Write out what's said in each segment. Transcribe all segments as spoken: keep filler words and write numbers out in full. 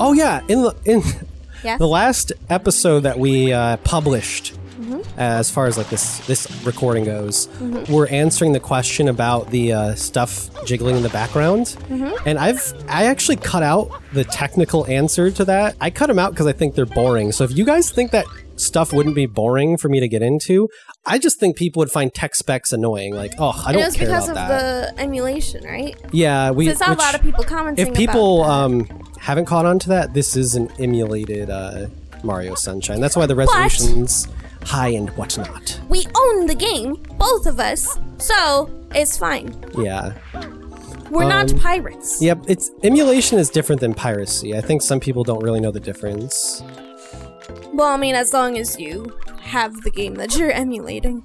Oh yeah, in the in yeah. the last episode that we uh, published, mm-hmm. as far as like this this recording goes, mm-hmm. we're answering the question about the uh, stuff jiggling in the background, mm-hmm. and I've I actually cut out the technical answer to that. I cut them out because I think they're boring. So if you guys think that stuff wouldn't be boring for me to get into, I just think people would find tech specs annoying. Like, oh, I don't care about that. It was because of that. The emulation, right? Yeah, we. So it's not which, a lot of people commenting. If people about that. um haven't caught on to that, this is an emulated uh, Mario Sunshine. That's why the resolution's but high and whatnot. We own the game, both of us, so it's fine. Yeah. We're um, not pirates. Yep, yeah, it's emulation is different than piracy. I think some people don't really know the difference. Well, I mean, as long as you have the game that you're emulating.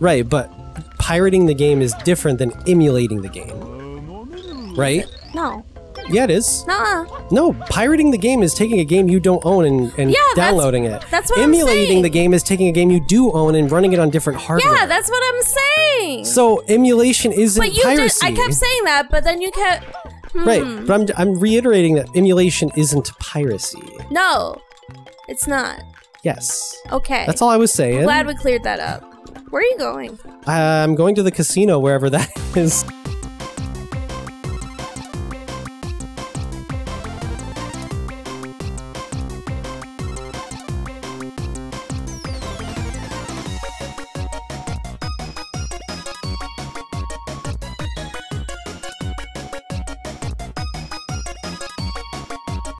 Right, but pirating the game is different than emulating the game. Right? No. Yeah, it is. Nuh-uh. No, pirating the game is taking a game you don't own and, and yeah, downloading that's, it. That's what Emulating I'm saying. Emulating the game is taking a game you do own and running it on different hardware. Yeah, that's what I'm saying. So emulation isn't but you piracy. But I kept saying that, but then you kept... Hmm. Right, but I'm, I'm reiterating that emulation isn't piracy. No, it's not. Yes. Okay. That's all I was saying. I'm glad we cleared that up. Where are you going? I'm going to the casino, wherever that is.